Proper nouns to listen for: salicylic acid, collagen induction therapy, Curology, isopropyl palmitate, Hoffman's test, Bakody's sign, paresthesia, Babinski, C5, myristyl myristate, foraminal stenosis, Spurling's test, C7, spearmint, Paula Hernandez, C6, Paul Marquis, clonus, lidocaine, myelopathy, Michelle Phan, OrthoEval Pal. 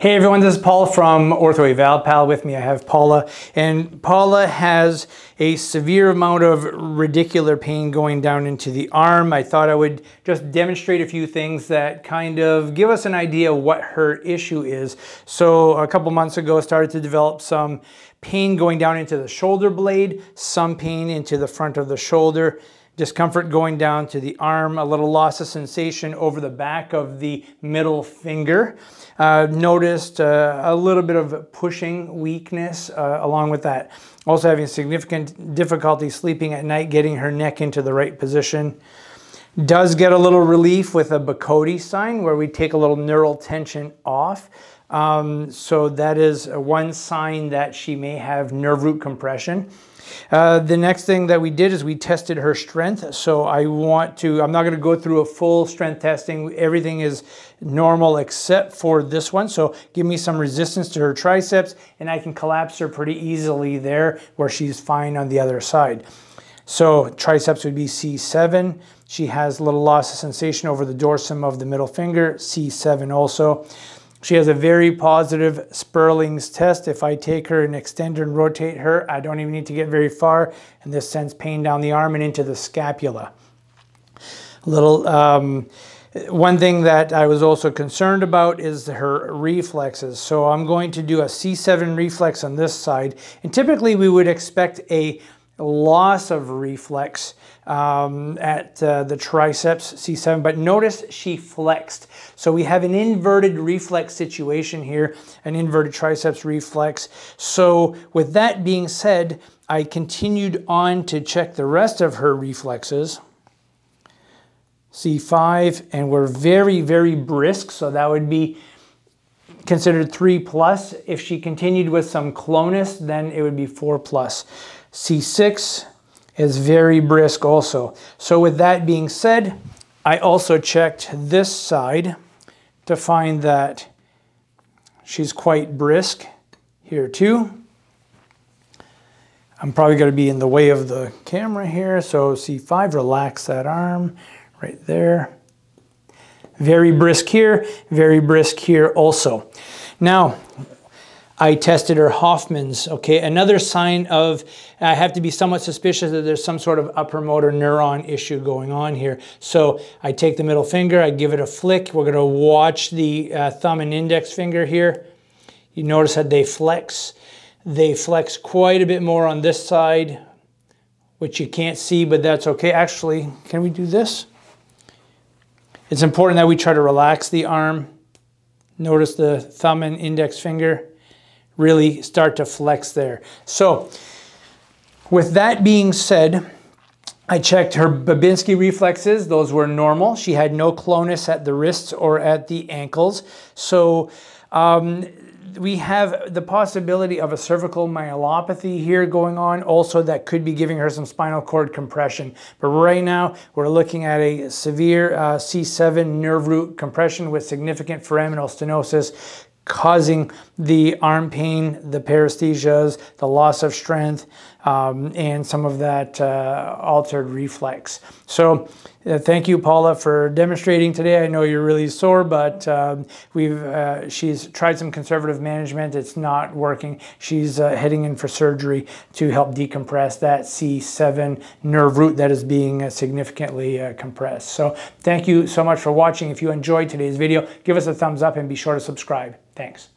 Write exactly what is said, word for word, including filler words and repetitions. Hey everyone, this is Paul from OrthoEval Pal. With me I have Paula, and Paula has a severe amount of radicular pain going down into the arm. I thought I would just demonstrate a few things that kind of give us an idea what her issue is. So a couple months ago I started to develop some pain going down into the shoulder blade, some pain into the front of the shoulder, discomfort going down to the arm, a little loss of sensation over the back of the middle finger. Uh, noticed uh, a little bit of pushing weakness uh, along with that. Also having significant difficulty sleeping at night, getting her neck into the right position. Does get a little relief with a Bakody's sign where we take a little neural tension off. Um, so that is one sign that she may have nerve root compression. Uh, the next thing that we did is we tested her strength. So I want to, I'm not going to go through a full strength testing. Everything is normal except for this one. So give me some resistance to her triceps and I can collapse her pretty easily there where she's fine on the other side. So triceps would be C seven. She has a little loss of sensation over the dorsum of the middle finger, C seven also. She has a very positive Spurling's test. If I take her and extend her and rotate her, I don't even need to get very far, and this sends pain down the arm and into the scapula. A little, um, one thing that I was also concerned about is her reflexes. So I'm going to do a C seven reflex on this side, and typically we would expect a loss of reflex um, at uh, the triceps C seven, but notice she flexed. So we have an inverted reflex situation here, an inverted triceps reflex. So with that being said, I continued on to check the rest of her reflexes. C five, and we're very, very brisk, so that would be considered three plus. If she continued with some clonus, then it would be four plus. C six is very brisk also. So with that being said, I also checked this side to find that she's quite brisk here too. I'm probably going to be in the way of the camera here. So C five, relax that arm right there. Very brisk here, very brisk here also. Now, I tested her Hoffman's, okay? Another sign of, I have to be somewhat suspicious that there's some sort of upper motor neuron issue going on here. So I take the middle finger, I give it a flick. We're gonna watch the uh, thumb and index finger here. You notice that they flex. They flex quite a bit more on this side, which you can't see, but that's okay. Actually, can we do this? It's important that we try to relax the arm. Notice the thumb and index finger really start to flex there. So with that being said, I checked her Babinski reflexes. Those were normal. She had no clonus at the wrists or at the ankles. So um, we have the possibility of a cervical myelopathy here going on also that could be giving her some spinal cord compression. But right now we're looking at a severe uh, C seven nerve root compression with significant foraminal stenosis, causing the arm pain, the paresthesias, the loss of strength, um, and some of that uh, altered reflex. So uh, thank you, Paula, for demonstrating today. I know you're really sore, but um, we've uh, she's tried some conservative management. It's not working. She's uh, heading in for surgery to help decompress that C seven nerve root that is being uh, significantly uh, compressed. So thank you so much for watching. If you enjoyed today's video, give us a thumbs up and be sure to subscribe. Thanks.